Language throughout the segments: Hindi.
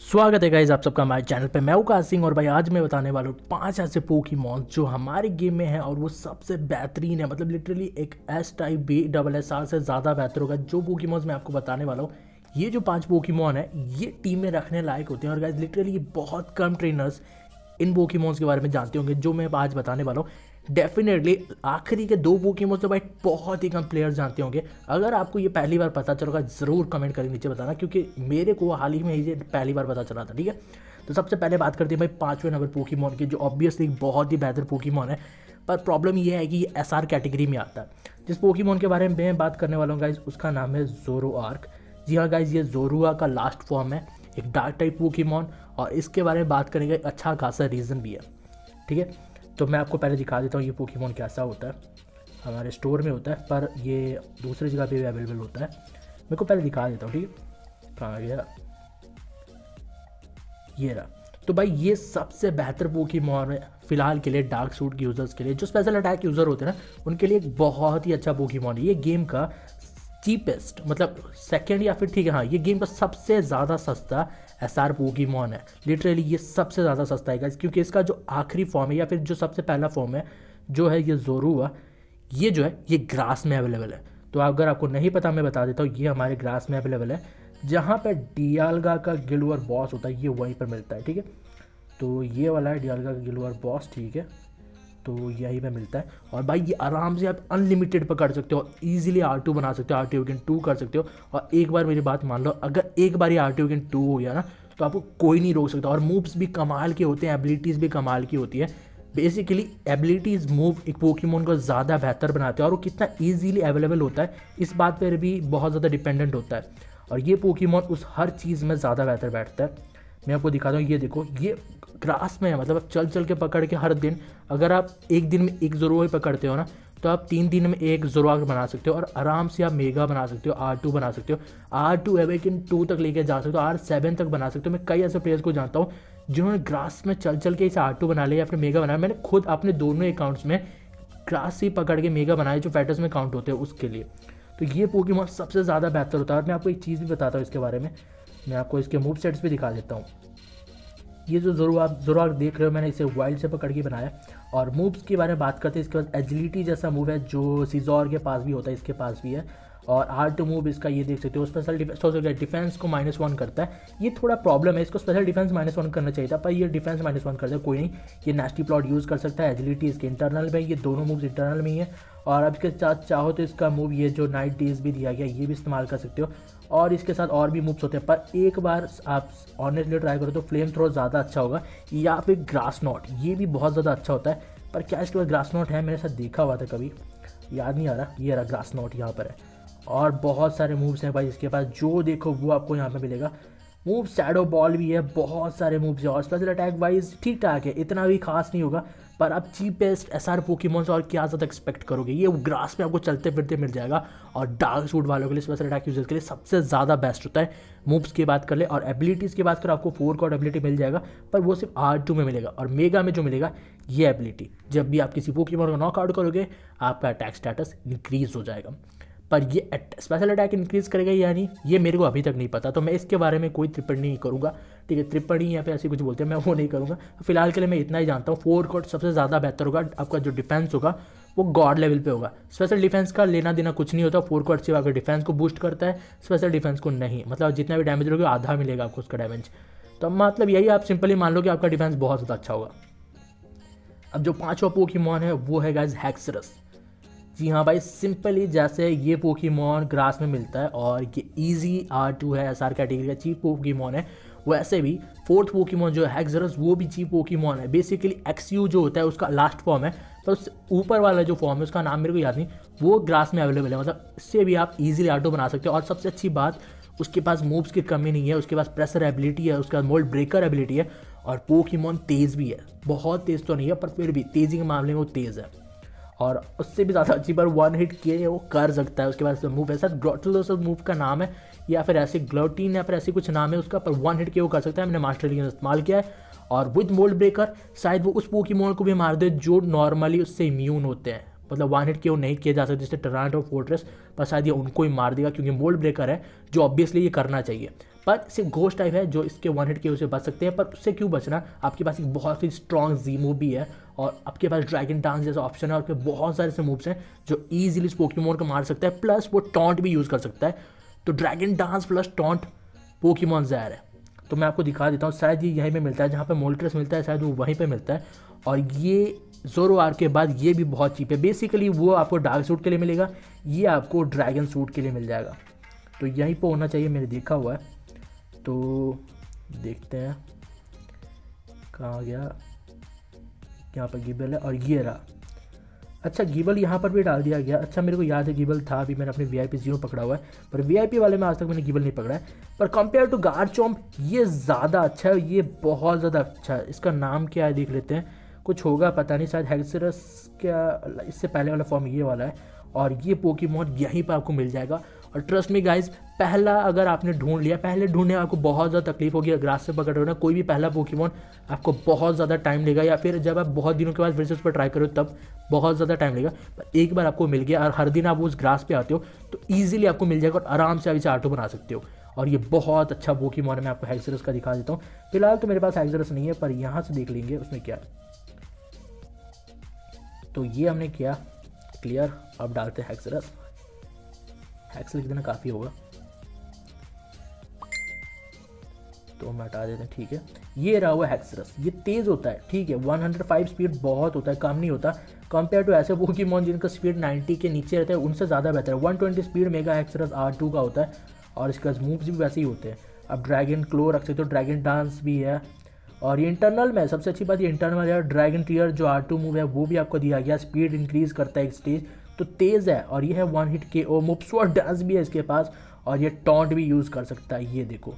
स्वागत है गाइस आप सबका हमारे चैनल पे। मैं आकाश सिंह और भाई आज मैं बताने वाला हूँ 5 ऐसे पोकेमॉन जो हमारे गेम में है और वो सबसे बेहतरीन है, मतलब लिटरली एक एस टाइप BSSR से ज़्यादा बेहतर होगा जो पोकेमॉन्स मैं आपको बताने वाला हूँ। ये जो 5 पोकेमॉन है ये टीम में रखने लायक होते हैं और गाइस लिटरली बहुत कम ट्रेनर्स इन पोकेमॉन्स के बारे में जानते होंगे जो मैं आज बताने वाला हूँ। डेफिनेटली आखिरी के 2 पोकेमॉन तो भाई बहुत ही कम प्लेयर्स जानते होंगे। अगर आपको ये पहली बार पता चलेगा ज़रूर कमेंट करके नीचे बताना, क्योंकि मेरे को हाल ही में ये पहली बार पता चला था। ठीक है, तो सबसे पहले बात करते हैं भाई 5वें नंबर पोकेमॉन की, जो ऑब्वियसली बहुत ही बेहतर पोकेमॉन है, पर प्रॉब्लम ये है कि ये SR कैटेगरी में आता है। जिस पोकेमॉन के बारे में मैं बात करने वाला हूँ गाइज उसका नाम है जोरोआर्क। जी हाँ गाइज, ये जोरुवा का लास्ट फॉर्म है, एक डार्क टाइप पोकेमॉन, और इसके बारे में बात करने का एक अच्छा खासा रीज़न भी है। ठीक है, तो मैं आपको पहले दिखा देता हूँ ये पोकेमॉन कैसा होता है। हमारे स्टोर में होता है पर ये दूसरी जगह पे भी अवेलेबल होता है। मेरे को पहले दिखा देता हूँ। ठीक है, कहाँ गया, ये रहा। तो भाई ये सबसे बेहतर पोकेमॉन है फिलहाल के लिए डार्क सूट के यूज़र्स के लिए। जो स्पेशल अटैक यूज़र होते हैं ना उनके लिए एक बहुत ही अच्छा पोकेमॉन है। ये गेम का चीपेस्ट, मतलब सेकंड या फिर ठीक है हाँ, ये गेम का सबसे ज़्यादा सस्ता SR पोकेमॉन है। लिटरली ये सबसे ज़्यादा सस्ता है गाइस, क्योंकि इसका जो आखिरी फॉर्म है या फिर जो सबसे पहला फॉर्म है जो है ये जोरुवा, ये जो है ये ग्रास में अवेलेबल है। तो अगर आपको नहीं पता मैं बता देता हूँ, ये हमारे ग्रास में अवेलेबल है। जहाँ पर डियालगा का गिलवर बॉस होता है ये वहीं पर मिलता है। ठीक है, तो ये वाला है डियालगा का गिलवर बॉस। ठीक है, तो यही पे मिलता है। और भाई ये आराम से आप अनलिमिटेड पकड़ सकते हो, इजीली R2 बना सकते हो, R2 कर सकते हो। और एक बार मेरी बात मान लो, अगर एक बार ये R2 हो गया ना तो आपको कोई नहीं रोक सकता। और मूव्स भी कमाल के होते हैं, एबिलिटीज़ भी कमाल की होती है। बेसिकली एबिलिटीज़ मूव एक पोकेमॉन को ज़्यादा बेहतर बनाते हैं और वो कितना ईजिली अवेलेबल होता है इस बात पर भी बहुत ज़्यादा डिपेंडेंट होता है। और ये पोकेमॉन उस हर चीज़ में ज़्यादा बेहतर बैठता है। मैं आपको दिखाता हूँ, ये देखो ये ग्रास में है, मतलब आप चल के पकड़ के हर दिन, अगर आप एक दिन में एक जोरुआ पकड़ते हो ना तो आप 3 दिन में एक जोरुआ बना सकते हो और आराम से आप मेगा बना सकते हो, R2 बना सकते हो, R2 एवेकिन 2 तक लेके जा सकते हो, R7 तक बना सकते हो। मैं कई ऐसे प्लेयर्स को जानता हूँ जिन्होंने ग्रास में चल के इसे R2 बना लिया या फिर मेगा बनाया। मैंने खुद अपने दोनों अकाउंट्स में ग्रास से पकड़ के मेगा बनाए जो फैटर्स में काउंट होते हैं उसके लिए। तो ये पोकेमॉन सबसे ज़्यादा बेहतर होता है। और मैं आपको एक चीज़ भी बताता हूँ इसके बारे में, मैं आपको इसके मूव सेट्स भी दिखा देता हूँ। ये जो जोरुआर्क देख रहे हो मैंने इसे वाइल्ड से पकड़ के बनाया। और मूव्स के बारे में बात करते हैं, इसके पास एजिलिटी जैसा मूव है जो सीजोर के पास भी होता है, इसके पास भी है। और R2 मूव इसका ये देख सकते हो, स्पेशल डिफेंस को -1 करता है। ये थोड़ा प्रॉब्लम है, इसको स्पेशल डिफेंस -1 करना चाहिए था, पर ये डिफेंस -1 करता है। कोई नहीं, ये नेस्टी प्लॉट यूज़ कर सकता है। एजिलिटी इसके इंटरनल में, ये दोनों मूव्स इंटरनल में ही है। और अब इसके साथ चाहो तो इसका मूव ये जो नाइट डेज भी दिया गया ये भी इस्तेमाल कर सकते हो। और इसके साथ और भी मूव्स होते हैं, पर एक बार आप ऑनेस्टली ट्राई करो तो फ्लेम थ्रो ज़्यादा अच्छा होगा, या फिर ग्रास नॉट, ये भी बहुत ज़्यादा अच्छा होता है। पर क्या इसके बाद ग्रास नॉट है, मेरे साथ देखा हुआ था कभी, याद नहीं आ रहा। ये रहा ग्रास नॉट यहाँ पर है। और बहुत सारे मूव्स हैं भाई इसके पास, जो देखो वो आपको यहाँ पे मिलेगा। मूव शैडो बॉल भी है, बहुत सारे मूव्स हैं। और स्पेशल अटैक वाइज ठीक ठाक है, इतना भी खास नहीं होगा, पर आप चीपेस्ट SR पोकेमॉन से और क्या ज़्यादा एक्सपेक्ट करोगे। ये ग्रास में आपको चलते फिरते मिल जाएगा और डार्क सूट वालों के लिए, स्पेशल अटैक यूजर्स के लिए सबसे ज़्यादा बेस्ट होता है। मूव्स की बात कर ले और एबिलिटीज़ की बात करें, आपको 4 कॉर्ड एबिलिटी मिल जाएगा, पर वो सिर्फ R2 में मिलेगा। और मेगा में जो मिलेगा ये एबिलिटी, जब भी आप किसी पोकेमॉन को नॉकआउट करोगे आपका अटैक स्टेटस इंक्रीज़ हो जाएगा। पर ये स्पेशल अटैक इंक्रीज़ करेगा यानी ये मेरे को अभी तक नहीं पता, तो मैं इसके बारे में कोई टिप्पणी नहीं करूँगा। ठीक है, टिप्पणी या फिर ऐसी कुछ बोलते हैं, मैं वो नहीं करूँगा। फिलहाल के लिए मैं इतना ही जानता हूँ, 4 कॉर्ड सबसे ज़्यादा बेहतर होगा। आपका जो डिफेंस होगा वो गॉड लेवल पे होगा, स्पेशल डिफेंस का लेना देना कुछ नहीं होता। 4 कॉर्ड से अगर डिफेंस को बूस्ट करता है, स्पेशल डिफेंस को नहीं, मतलब जितना भी डैमेज होगा आधा मिलेगा आपको उसका डैमेज। तो मतलब यही आप सिंपली मान लो कि आपका डिफेंस बहुत ज़्यादा अच्छा होगा। अब जो 5वां पोकेमॉन है वो है गाइस हेक्सरस। जी हाँ भाई, सिंपली जैसे ये पोकेमॉन ग्रास में मिलता है और ये इजी R2 है, SR कैटेगरी का चीप पोकेमॉन है, वैसे भी 4th पोकेमॉन जो है हेक्सरस वो भी चीप पोकेमॉन है। बेसिकली XU जो होता है उसका लास्ट फॉर्म है, पर उससे ऊपर वाला जो फॉर्म है उसका नाम मेरे को याद नहीं, वो ग्रास में अवेलेबल है, मतलब इससे भी आप ईजिली R2 बना सकते हो। और सबसे अच्छी बात उसके पास मूव्स की कमी नहीं है, उसके पास प्रेशर एबिलिटी है, उसके पास मोल्ड ब्रेकर एबिलिटी है। और पोकेमॉन तेज़ भी है, बहुत तेज़ तो नहीं है पर फिर भी तेज़ी के मामले में वो तेज़ है। और उससे भी ज़्यादा अच्छी बार 1 हिट किए वो कर सकता है। उसके बाद मूव है सर ग्रोटलोस मूव का नाम है, या फिर ऐसे ग्लोटीन या फिर ऐसे कुछ नाम है उसका, पर 1 हिट किए वो कर सकता है। मैंने मास्टर लीग में इस्तेमाल किया है। और विद मोल्ड ब्रेकर शायद वो उस पोकेमॉन को भी मार दे जो नॉर्मली उससे इम्यून होते हैं, मतलब वन हिट के वो नहीं किए जा सकते, जैसे टर्नाट और फोर्ट्रेस, पर शायद ये उनको ही मार देगा क्योंकि मोल्ड ब्रेकर है जो ऑब्वियसली ये करना चाहिए। पर सिर्फ घोस्ट टाइप है जो इसके वन हिट के उसे बच सकते हैं, पर उससे क्यों बचना, आपके पास एक बहुत ही स्ट्रॉन्ग जी मूव भी है और आपके पास ड्रैगन डांस जैसा ऑप्शन है और फिर बहुत सारे ऐसे मूव्स हैं जो ईजिली इस पोकेमॉन को मार सकता है, प्लस वो टॉन्ट भी यूज़ कर सकता है। तो dragon dance plus taunt Pokemon ज़ाहिर है, तो मैं आपको दिखा देता हूँ। शायद ये यहीं पे मिलता है जहाँ पे मोल्ट्रेस मिलता है, शायद वो वहीं पे मिलता है। और ये जोरोआर्क के बाद ये भी बहुत चीप है, बेसिकली वो आपको डार्क सूट के लिए मिलेगा, ये आपको ड्रैगन सूट के लिए मिल जाएगा। तो यहीं पे होना चाहिए, मैंने देखा हुआ है। तो देखते हैं कहाँ गया, यहाँ पर गिबल है और ये रहा। अच्छा गिबल यहाँ पर भी डाल दिया गया। अच्छा मेरे को याद है गिबल था, अभी मैंने अपने VIP 0 पकड़ा हुआ है, पर VIP वाले में आज तक मैंने गिबल नहीं पकड़ा है। पर कंपेयर टू गार्चम्प ये ज़्यादा अच्छा है, ये बहुत ज़्यादा अच्छा है। इसका नाम क्या है देख लेते हैं, कुछ होगा पता नहीं, शायद हेक्सरस क्या, इससे पहले वाला फॉर्म ये वाला है। और ये पोकेमॉन यहीं पर आपको मिल जाएगा। और ट्रस्ट मी गाइज, पहला अगर आपने ढूंढ लिया, पहले ढूंढने में आपको बहुत ज़्यादा तकलीफ होगी, ग्रास से पकड़ रहे हो ना कोई भी, पहला पोकेमॉन आपको बहुत ज़्यादा टाइम लेगा, या फिर जब आप बहुत दिनों के बाद फिर से उस पर ट्राई करो तब बहुत ज़्यादा टाइम लेगा। पर एक बार आपको मिल गया और हर दिन आप उस ग्रास पे आते हो तो ईजिली आपको मिल जाएगा और आराम से आप इसे आटो बना सकते हो। और ये बहुत अच्छा पोकेमॉन है। मैं आपको एक्सरस का दिखा देता हूँ, फिलहाल तो मेरे पास एक्सरस नहीं है, पर यहाँ से देख लेंगे उसमें क्या। तो ये हमने किया क्लियर, अब डालते हैं एक्सरस। एक्स लिख देना काफ़ी होगा, तो हम हटा देते हैं, ठीक है। ये रहा हुआ हेक्सरस, ये तेज़ होता है, ठीक है, 105 स्पीड बहुत होता है, कम नहीं होता। कंपेयर टू ऐसे पोकेमॉन जिनका स्पीड 90 के नीचे रहता है, उनसे ज़्यादा बेहतर है। 120 स्पीड मेगा हेक्सरस R2 का होता है और इसका मूव्स भी वैसे ही होते हैं। आप ड्रैगन क्लो रख सकते हो, ड्रैगन डांस भी है। और ये इंटरनल में सबसे अच्छी बात, ये इंटरनल है। ड्रैगन टीयर जो R2 मूव है वो भी आपको दिया गया, स्पीड इंक्रीज़ करता है एक स्टेज, तो तेज़ है। और ये है वन हिट के ओ, मुप्सवा डांस भी है इसके पास और ये टॉन्ट भी यूज़ कर सकता है। ये देखो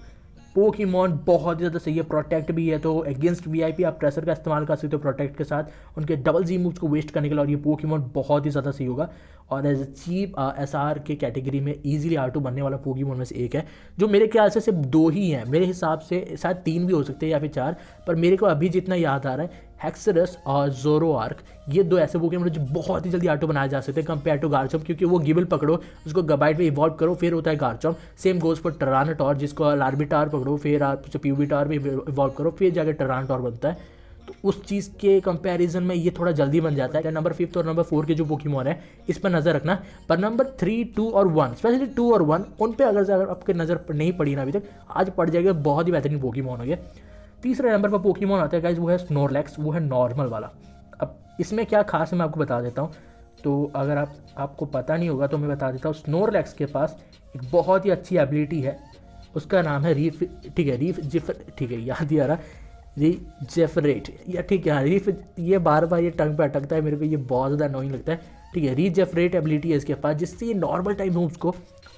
पोकेमॉन बहुत ज़्यादा सही है, प्रोटेक्ट भी है, तो अगेंस्ट VIP आप प्रेशर का इस्तेमाल कर सकते हो प्रोटेक्ट के साथ, उनके डबल जी मूव्स को वेस्ट करने के लिए। और ये पोकेमॉन बहुत ही ज़्यादा सही होगा और एज ए चीप SR के कैटेगरी में ईजिली R2 बनने वाला पोकेमॉन में से एक है, जो मेरे ख्याल से सिर्फ 2 ही हैं, मेरे हिसाब से शायद 3 भी हो सकते हैं या फिर 4, पर मेरे को अभी जितना याद आ रहा है हेक्सरस और जोरोआर्क ये 2 ऐसे पोकेमॉन जो बहुत ही जल्दी R2 बनाए जा सकते हैं कंपेयर टू गार्चम्प, क्योंकि वो गिबल पकड़ो, उसको गबाइट में इवॉल्व करो, फिर होता है गार्चम्प। सेम गोज पर टर्नाटोर, जिसको लार्बिटार पकड़ो, फिर आप प्यूबिटार में इवॉल्व करो, फिर जाकर टर्नाटोर बनता है। तो उस चीज़ के कंपैरिजन में ये थोड़ा जल्दी बन जाता है। नंबर 5 और नंबर 4 के जो पोकेमॉन है इस पर नज़र रखना, पर नंबर 3, 2 और 1, स्पेशली 2 और 1 उन पे अगर आपके नज़र नहीं पड़ी ना अभी तक, आज पड़ जाएगा, बहुत ही बेहतरीन पोकेमॉन हो गया। तीसरे नंबर पर पोकेमॉन आता है गाइस, वो है स्नोलैक्स, वो है नॉर्मल वाला। अब इसमें क्या खास है मैं आपको बता देता हूँ, तो अगर आपको पता नहीं होगा तो मैं बता देता हूँ। स्नोलैक्स के पास एक बहुत ही अच्छी एबिलिटी है, उसका नाम है रीफ, ठीक है, रीफ जिफर, ठीक है, याद ही आ रहा, रीजेफरेट, या ठीक है हाँ रीफ, ये बार बार ये टंग पे अटकता है मेरे को, ये बहुत ज़्यादा अनोइंग लगता है, ठीक है। रीजेफरेट एबिलिटी है इसके पास, जिससे ये नॉर्मल टाइम मूव्स को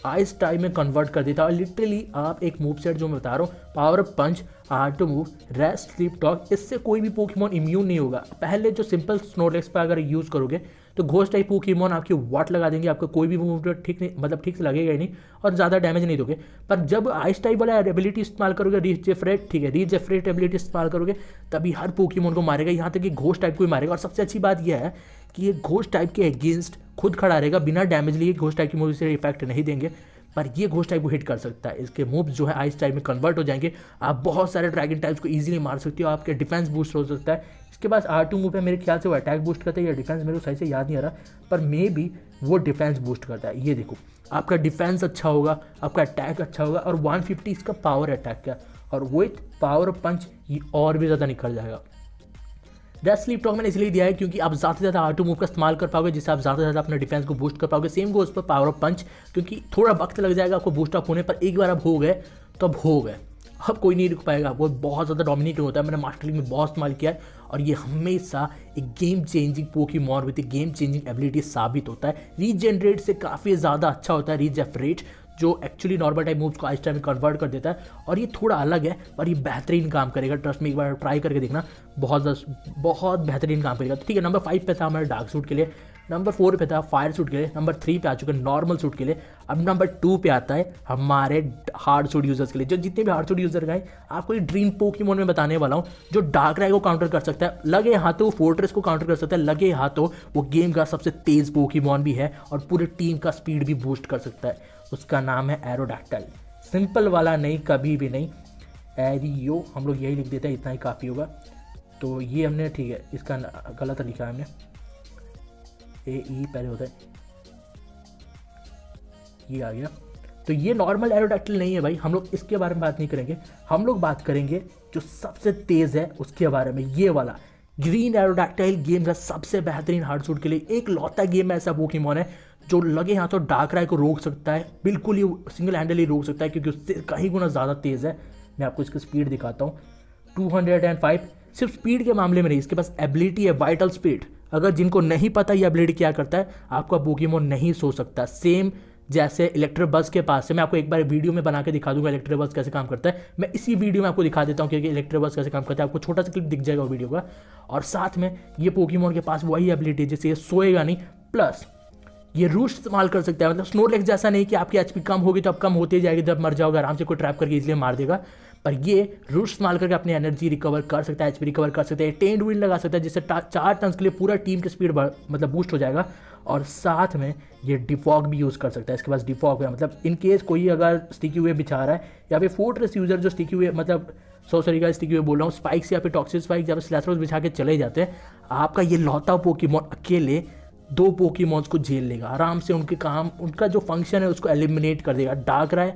आइस टाइम में कन्वर्ट कर देता है। और लिटरली आप एक मूव सेट जो मैं बता रहा हूँ, power punch, R2 move, rest, sleep talk, इससे कोई भी पोकेमॉन इम्यून नहीं होगा। पहले जो सिंपल स्नोलैक्स पर अगर यूज़ करोगे तो घोस्ट टाइप पोकेमॉन आपकी वाट लगा देंगे, आपका कोई भी मूव ठीक नहीं, मतलब ठीक से लगेगा ही नहीं और ज़्यादा डैमेज नहीं दोगे। पर जब आइस टाइप वाला एबिलिटी इस्तेमाल करोगे, रीजेफरेट, ठीक है, रीजेफरेट एबिलिटी इस्तेमाल करोगे तभी हर पोकेमॉन को मारेगा, यहाँ तक कि घोस्ट टाइप को भी मारेगा। और सबसे अच्छी बात यह है कि ये घोस्ट टाइप के अगेंस्ट खुद खड़ा रहेगा, बिना डैमेज लिए, घोस्ट टाइप की मूव से इफेक्ट नहीं देंगे, पर ये घोस्ट टाइप को हिट कर सकता है। इसके मूव्स जो है आइस टाइप में कन्वर्ट हो जाएंगे, आप बहुत सारे ड्रैगन टाइप्स को इजीली मार सकते हो, आपके डिफेंस बूस्ट हो सकता है। इसके पास R2 मूव है, मेरे ख्याल से वो अटैक बूस्ट करता है या डिफेंस, मेरे को सही से याद नहीं आ रहा, पर मे बी वो डिफेंस बूस्ट करता है। ये देखो आपका डिफेंस अच्छा होगा, आपका अटैक अच्छा होगा और 150 इसका पावर अटैक का, और विथ पावर पंच ये और भी ज़्यादा निकल जाएगा। रेस्ट स्लीप टॉक मैंने इसलिए दिया है क्योंकि आप ज़्यादा से ज़्यादा R2 मूव का इस्तेमाल कर पाओगे, जिससे आप ज़्यादा से ज़्यादा अपने डिफेंस को बूस्ट कर पाओगे। सेम गोज पर पावर ऑफ पंच, क्योंकि थोड़ा वक्त लग जाएगा आपको बूस्ट अप होने पर, एक बार आप हो गए तो अब हो गए, अब कोई नहीं रुक पाएगा। वो बहुत ज़्यादा डोमिनेटिंग होता है, मैंने मास्टर लीग में बहुत इस्तेमाल किया है और ये हमेशा एक गेम चेंजिंग पोकेमॉन विद एक गेम चेंजिंग एबिलिटी साबित होता है। रीजनरेट से काफ़ी ज़्यादा अच्छा होता है रीजेफरेट, जो एक्चुअली नॉर्मल टाइप मूव्स को आइस टाइप में कन्वर्ट कर देता है, और ये थोड़ा अलग है पर ये बेहतरीन काम करेगा। ट्रस्ट में एक बार ट्राई करके देखना, बहुत बेहतरीन काम करेगा। तो ठीक है, नंबर 5 पे था हमारे डार्क सूट के लिए। नंबर 4 पे था फायर सूट के लिए, नंबर 3 पे आ चुका है नॉर्मल सूट के लिए, अब नंबर 2 पे आता है हमारे हार्ड सूट यूजर्स के लिए। जो जितने भी हार्ड सूट यूजर गए आपको ये ड्रीम पोकेमॉन में बताने वाला हूँ जो डार्कराय को काउंटर कर सकता है, लगे हाथों वो फोर्ट्रेस को काउंटर कर सकता है, लगे हाथों वो गेम का सबसे तेज पोकेमॉन भी है और पूरी टीम का स्पीड भी बूस्ट कर सकता है। उसका नाम है एरोडैक्टाइल, सिंपल वाला नहीं कभी भी नहीं, एरियो हम लोग यही लिख देते हैं, इतना ही काफ़ी होगा। तो ये हमने ठीक है, इसका गलत लिखा है हमने, ए ई पहले होता है, ये आ गया। तो ये नॉर्मल एरोडैक्टाइल नहीं है भाई, हम लोग इसके बारे में बात नहीं करेंगे, हम लोग बात करेंगे जो सबसे तेज़ है उसके बारे में। ये वाला ग्रीन एरोडैक्टाइल गेम का सबसे बेहतरीन हार्ड सूट के लिए एक लौता गेम में ऐसा पोकेमॉन है जो लगे हाथों डार्कराय को रोक सकता है, बिल्कुल ही सिंगल हैंडल ही रोक सकता है क्योंकि उससे कहीं गुना ज़्यादा तेज़ है। मैं आपको इसकी स्पीड दिखाता हूँ, 205। सिर्फ स्पीड के मामले में नहीं, इसके पास एबिलिटी है वाइटल स्पीड। अगर जिनको नहीं पता ये एबिलिटी क्या करता है, आपका पोकेमॉन नहीं सो सकता। सेम जैसे इलेक्ट्रिक बस के पास से, मैं आपको एक बार वीडियो में बना के दिखा दूंगा इलेक्ट्रिक बस कैसे काम करता है। मैं इसी वीडियो में आपको दिखा देता हूँ क्योंकि इलेक्ट्रिक बस कैसे काम करता है, आपको छोटा सा क्लिप दिख जाएगा वीडियो का। और साथ में ये पोकेमॉन के पास वही एबिलिटी है जिससे ये सोएगा नहीं, प्लस ये रूट इस्तेमाल कर सकता है। मतलब स्नोलैक्स जैसा नहीं कि आपकी एचपी कम होगी तो आप कम होते जाएगी, जब मर जाओगे आराम से कोई ट्रैप करके इसलिए मार देगा, पर ये रूट इस्तेमाल करके अपनी एनर्जी रिकवर कर सकता है, एचपी रिकवर कर सकता है, टेंट विंड लगा सकता है जिससे 4 टन्स के लिए पूरा टीम की स्पीड मतलब बूस्ट हो जाएगा। और साथ में ये डिफॉग भी यूज़ कर सकता है, इसके पास डिफॉग है, मतलब इनकेस कोई अगर स्टिकी हुए बिछा रहा है या फिर फोर्ट्रेस यूजर जो स्टिकी हुए मतलब स्टिकी हुए बोल रहा हूँ, स्पाइक्स या फिर टॉक्सिक स्पाइक्स या फिर स्लैशर्स बिछा के चले जाते हैं, आपका ये लौता पोकेमॉन अकेले 2 पोकेमॉन्स को झेल लेगा आराम से, उनके काम उनका जो फंक्शन है उसको एलिमिनेट कर देगा, डार्कराय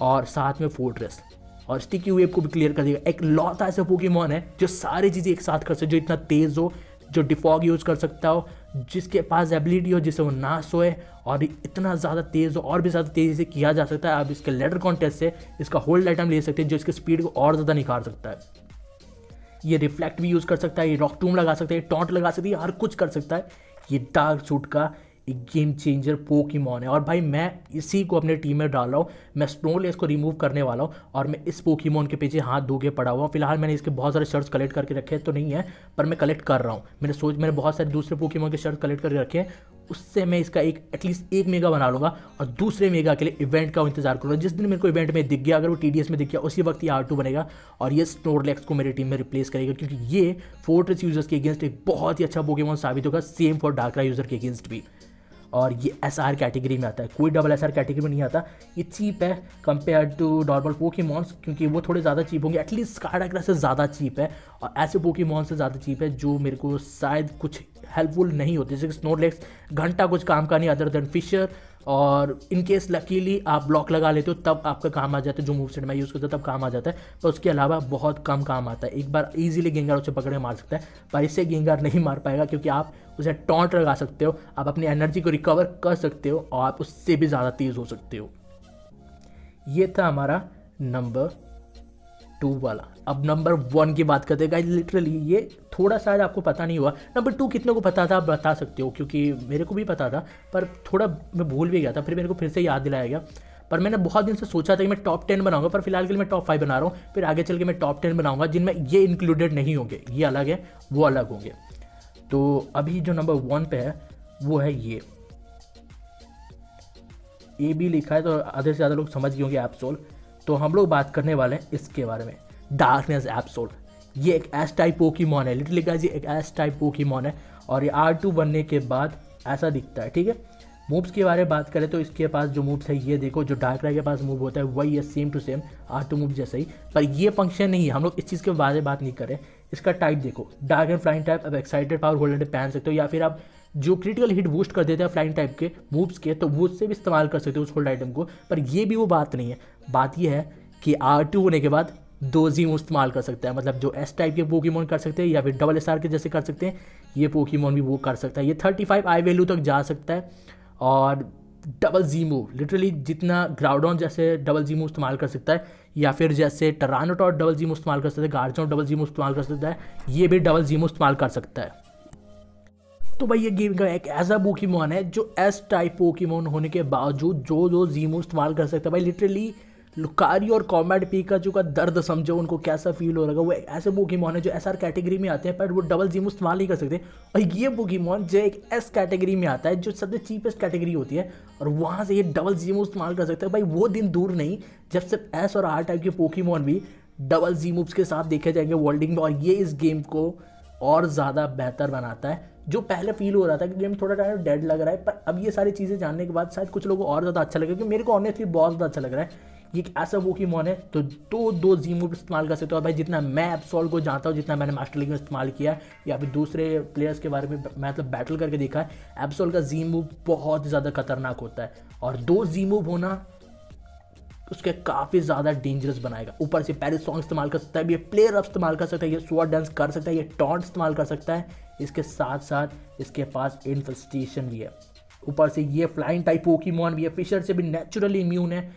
और साथ में फोर्ट्रेस और स्टिकी वेव को भी क्लियर कर देगा। एक लौता ऐसा पोकेमॉन है जो सारी चीज़ें एक साथ कर सकते, जो इतना तेज़ हो, जो डिफॉग यूज़ कर सकता हो, जिसके पास एबिलिटी हो जिससे वो ना सोए और इतना ज़्यादा तेज़ हो, और भी ज़्यादा तेज़ी से किया जा सकता है। आप इसके लेटर कॉन्टेस्ट से इसका होल्ड आइटम ले सकते हैं जो इसके स्पीड को और ज़्यादा निकाल सकता है। ये रिफ्लेक्ट भी यूज़ कर सकता है, ये रॉक टूम लगा सकता है, टॉन्ट लगा सकती है, हर कुछ कर सकता है। ये डार्क सूट का एक गेम चेंजर पोकेमॉन है और भाई मैं इसी को अपने टीम में डाल रहा हूँ। मैं स्नोलैक्स को रिमूव करने वाला हूँ और मैं इस पोकेमॉन के पीछे हाथ धो के पड़ा हुआ हूँ। फिलहाल मैंने इसके बहुत सारे शर्ट्स कलेक्ट करके रखे तो नहीं है, पर मैं कलेक्ट कर रहा हूँ। मैंने बहुत सारे दूसरे पोकेमॉन के शर्ट्स कलेक्ट करके रखे हैं, उससे मैं इसका एक एटलीस्ट एक मेगा बना लूँगा और दूसरे मेगा के लिए इवेंट का इंतजार करूँगा। जिस दिन मेरे को इवेंट में दिख गया, अगर वो TDS में दिख गया, उसी वक्त ये R2 बनेगा और ये स्नोलैक्स को मेरी टीम में रिप्लेस करेगा क्योंकि ये फोर्ट्रेस यूजर्स के अगेंस्ट एक बहुत ही अच्छा पोकेमॉन साबित होगा, सेम फॉर डार्कराय यूजर के अगेंस्ट भी। और ये SR कैटेगरी में आता है, कोई SSR कैटेगरी में नहीं आता। ये चीप है कंपेयर टू नॉर्मल पोकेमॉन्स क्योंकि वो थोड़े ज़्यादा चीप होंगे, एटलीस्ट स्कार्डाक्रा से ज़्यादा चीप है और ऐसे पोकेमॉन से ज़्यादा चीप है जो मेरे को शायद कुछ हेल्पफुल नहीं होते। जैसे स्नोलैक्स घंटा कुछ काम का नहीं अदर देन फिशर, और इनकेस लकीली आप ब्लॉक लगा लेते हो तब आपका काम आ जाता है, जो मूव सेट मैं यूज़ करता हूँ तब काम आ जाता है, पर उसके अलावा बहुत कम काम आता है। एक बार इजीली गेंगार उसे पकड़ के मार सकता है, पर इससे गेंगार नहीं मार पाएगा क्योंकि आप उसे टॉन्ट लगा सकते हो, आप अपनी एनर्जी को रिकवर कर सकते हो और आप उससे भी ज़्यादा तेज़ हो सकते हो। ये था हमारा नंबर 2 वाला। अब नंबर 1 की बात करते हैं गाइस। लिटरली ये थोड़ा शायद आपको पता नहीं हुआ, नंबर 2 कितने को पता था आप बता सकते हो क्योंकि मेरे को भी पता था, पर थोड़ा मैं भूल भी गया था, फिर मेरे को फिर से याद दिलाया गया। पर मैंने बहुत दिन से सोचा था कि मैं टॉप 10 बनाऊंगा, पर फिलहाल के लिए मैं टॉप 5 बना रहा हूँ, फिर आगे चल के मैं टॉप 10 बनाऊंगा जिनमें ये इंक्लूडेड नहीं होंगे, ये अलग है वो अलग होंगे। तो अभी जो नंबर 1 पे है वो है ये AB लिखा है तो आधे से ज़्यादा लोग समझ गए होंगे एप्सोल्यूट। तो हम लोग बात करने वाले हैं इसके बारे में, डार्कनेस एप्सोल्यूट। ये एक S-टाइप पोकेमॉन है, लिटरली गाइस ये एक S-टाइप पोकेमॉन है और ये R2 बनने के बाद ऐसा दिखता है, ठीक है। मूव्स के बारे में बात करें तो इसके पास जो मूव्स है ये देखो, जो डार्कराय के पास मूव होता है वही है, same to same R2 move जैसा ही, पर ये फंक्शन नहीं है। हम लोग इस चीज़ के बारे में बात नहीं करें। इसका टाइप देखो, डार्क एंड फ्लाइंग टाइप। अब एक्साइटेड पावर होल्डर पहन सकते हो या फिर आप जो क्रिटिकल हिट बूस्ट कर देते हैं फ्लाइंग टाइप के मूव्स के, तो वो उससे भी इस्तेमाल कर सकते हो उस होल्ड आइटम को, पर ये भी वो बात नहीं है। बात ये है कि R2 होने के बाद 2 Z मूव इस्तेमाल कर सकता है, मतलब जो S-टाइप के पोकेमॉन कर सकते हैं या फिर SSR के जैसे कर सकते हैं, ये पोकेमॉन भी वो कर सकता है। ये 35 आई वैल्यू तक जा सकता है और DZ मूव, लिटरली जितना ग्राउडॉन जैसे DZ मूव इस्तेमाल कर सकता है या फिर जैसे टरानोटॉर DZ मूव इस्तेमाल कर सकता है, गार्चम्प DZ मूव इस्तेमाल कर सकता है, ये भी DZ मूव इस्तेमाल कर सकता है। तो भाई ये गेम का एक ऐसा पोकेमॉन है जो S-टाइप पोकेमॉन होने के बावजूद जो Z मूव इस्तेमाल कर सकता है। भाई लिटरली लुकारी और कॉम्बैट पिकाचू का दर्द समझो, उनको कैसा फील हो रहा है। वो ऐसे पोकेमॉन है जो एसआर कैटेगरी में आते हैं, पर वो डबल जीम इस्तेमाल नहीं कर सकते। और ये पोकेमॉन जो एक एस कैटेगरी में आता है, जो सबसे चीपेस्ट कैटेगरी होती है, और वहाँ से ये डबल जीमो इस्तेमाल कर सकते हैं। भाई वो दिन दूर नहीं जब सिर्फ एस और आर टाइप के पोकेमॉन भी डबल जी मूव्स के साथ देखे जाएंगे वर्ल्डिंग में। और ये इस गेम को और ज़्यादा बेहतर बनाता है। जो पहले फील हो रहा था कि गेम थोड़ा टाइम डेड लग रहा है, पर अब ये सारी चीज़ें जानने के बाद शायद कुछ लोगों को और ज़्यादा अच्छा लगेगा। क्योंकि मेरे को ऑनेस्टली बहुत ज़्यादा अच्छा लग रहा है। ये ऐसा पोकेमॉन है तो दो जी मूव इस्तेमाल कर सकते हो। और भाई जितना मैं एप्सोल्यूट को जानता हूँ, जितना मैंने मास्टर लीग में इस्तेमाल किया है या फिर दूसरे प्लेयर्स के बारे में मतलब बैटल करके देखा है, एप्सोल्यूट का जी मूव बहुत ज़्यादा खतरनाक होता है। और दो जी मूव होना उसके काफ़ी ज़्यादा डेंजरस बनाएगा। ऊपर से पैरिस सॉन्ग इस्तेमाल कर सकता है, ये प्लेयर अप इस्तेमाल कर सकता है, ये स्वॉर्ड डांस कर सकता है, ये टॉन्ट इस्तेमाल कर सकता है। इसके साथ साथ इसके पास इन्फेस्टेशन भी है। ऊपर से ये फ्लाइंग टाइप पोकेमॉन भी है, फिशर से भी नेचुरली इम्यून है।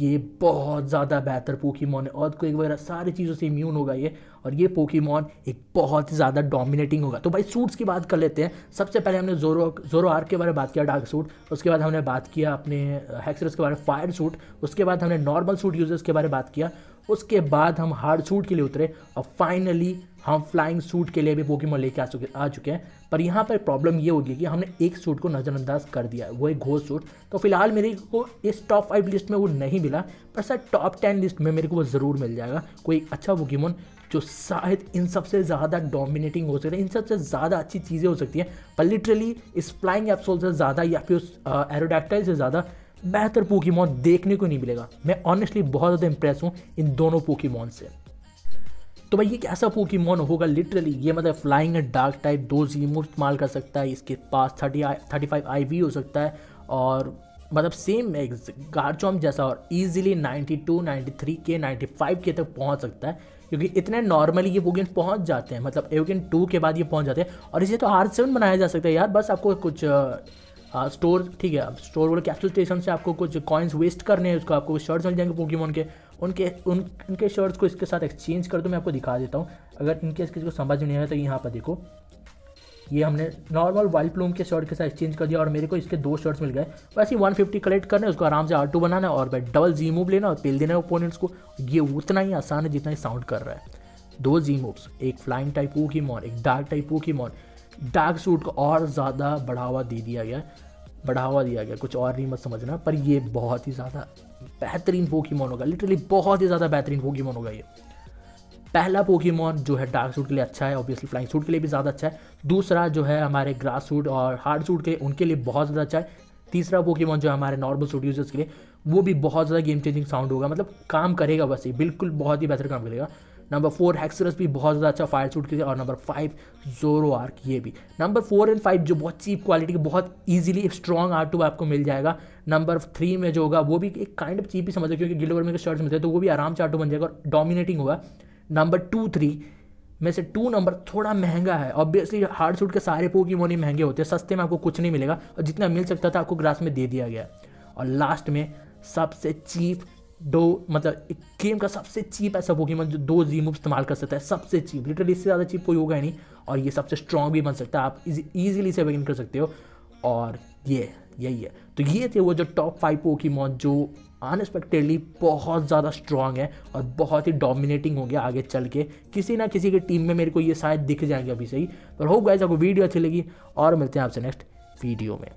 ये बहुत ज़्यादा बेहतर पोकेमॉन है, और कोई वगैरह सारी चीज़ों से इम्यून होगा ये। और ये पोकेमॉन एक बहुत ज़्यादा डोमिनेटिंग होगा। तो भाई सूट्स की बात कर लेते हैं। सबसे पहले हमने जोरोआर्क के बारे में बात किया, डार्क सूट। उसके बाद हमने बात किया अपने हेक्सरस के बारे में, फायर सूट। उसके बाद हमने नॉर्मल सूट यूजर्स के बारे में बात किया। उसके बाद हम हार्ड सूट के लिए उतरे, और फाइनली हम फ्लाइंग सूट के लिए भी पोकेमॉन लेके आ चुके हैं। पर यहाँ पर प्रॉब्लम ये होगी कि हमने एक सूट को नज़रअंदाज कर दिया, वो एक घोस्ट सूट। तो फिलहाल मेरे को इस टॉप 5 लिस्ट में वो नहीं मिला, पर शायद टॉप 10 लिस्ट में मेरे को वो ज़रूर मिल जाएगा। कोई अच्छा पोकेमॉन जो शायद इन सबसे ज़्यादा डोमिनेटिंग हो सकता है, इन सबसे ज़्यादा अच्छी चीज़ें हो सकती हैं। पर लिटरली इस फ्लाइंग एप्सोल से ज़्यादा या फिर उस एरोडैक्टाइल से ज़्यादा बेहतर पोकेमॉन देखने को नहीं मिलेगा। मैं ऑनेस्टली बहुत ज़्यादा इंप्रेस हूँ इन दोनों पोकेमॉन से। तो भाई ये कैसा पोकेमॉन होगा लिटरली, ये मतलब फ्लाइंग एंड डार्क टाइप, दो जी मूव इस्तेमाल कर सकता है। इसके पास 35 आईवी हो सकता है, और मतलब सेम गार्चम्प जैसा, और इजीली 92, 93 के, 95 के तक पहुंच सकता है। क्योंकि इतने नॉर्मली ये वोगेन पहुंच जाते हैं, मतलब एवोगेन 2 के बाद ये पहुंच जाते हैं। और इसे तो R7 बनाया जा सकता है यार। बस आपको कुछ स्टोर, ठीक है, अब स्टोर वाले कैप्सूल स्टेशन से आपको कुछ कॉइन्स वेस्ट करने हैं, उसको आपको शर्ट्स मिल जाएंगे पोकेमॉन के। उनके शर्ट्स को इसके साथ एक्सचेंज कर दो। मैं आपको दिखा देता हूँ, अगर इनकेस किसी को समझ नहीं आया तो यहाँ पर देखो, ये हमने नॉर्मल वाइल्ड प्लूम के शर्ट के साथ एक्सचेंज कर दिया और मेरे को इसके 2 शर्ट्स मिल गए। वैसे 150 कलेक्ट करना है, उसको आराम से R2 बनाना है, और भाई डबल जी मूव लेना और पेल देना है ओपोनेंट्स को। ये उतना ही आसान है जितना ही साउंड कर रहा है। 2 जी मूव्स, एक फ्लाइंग टाइप पोकेमॉन, एक dark type Pokemon. Dark suit को और ज़्यादा बढ़ावा दिया गया, कुछ और नहीं मत समझना। पर ये बहुत ही ज़्यादा बेहतरीन पोकेमॉन होगा, लिटरली बहुत ही ज़्यादा बेहतरीन पोकेमॉन होगा। ये पहला पोकेमॉन जो है डार्क सूट के लिए अच्छा है, ऑब्वियसली फ्लाइंग सूट के लिए भी ज़्यादा अच्छा है। दूसरा जो है हमारे ग्रास सूट और हार्ड सूट के, उनके लिए बहुत ज़्यादा अच्छा है। तीसरा पोकेमॉन जो हमारे नॉर्मल सूट यूजर्स के लिए, वो भी बहुत ज़्यादा गेम चेंजिंग साउंड होगा, मतलब काम करेगा, बस ये बिल्कुल बहुत ही बेहतर काम करेगा। नंबर 4 हेक्सरस भी बहुत ज़्यादा अच्छा फायर सूट के लिए, और नंबर 5 जोरोआर्क, ये भी। नंबर 4 और 5 जो बहुत चीप क्वालिटी के, बहुत इजीली स्ट्रॉन्ग R2 आपको मिल जाएगा। नंबर 3 में जो होगा वो भी एक काइंड ऑफ चीप ही समझ लो, क्योंकि गिलोवर में शर्ट्स मिलते हैं तो वो भी आराम से R2 बन जाएगा और डोमिनेटिंग होगा। नंबर 2, 3 में से 2 नंबर थोड़ा महंगा है। ऑब्वियसली हार्ड सूट के सारे पोकेमॉन ही महंगे होते हैं, सस्ते में आपको कुछ नहीं मिलेगा, और जितना मिल सकता था आपको ग्रास में दे दिया गया। और लास्ट में सबसे चीप मतलब एक गेम का सबसे चीप ऐसा पोकेमॉन जो 2 जी मूव इस्तेमाल कर सकता है, सबसे चीप, लिटरली इससे ज़्यादा चीप कोई होगा ही नहीं। और ये सबसे स्ट्रॉन्ग भी बन सकता है, आप ईजिली इसे विन कर सकते हो। और ये यही है। तो ये थे वो जो टॉप 5 पोकेमॉन जो अनएक्सपेक्टेडली बहुत ज़्यादा स्ट्रॉन्ग है और बहुत ही डोमिनेटिंग हो गया। आगे चल के किसी ना किसी के टीम में मेरे को ये शायद दिख जाएंगे अभी से ही। पर होप गाइस आपको वीडियो अच्छी लगी, और मिलते हैं आपसे नेक्स्ट वीडियो में।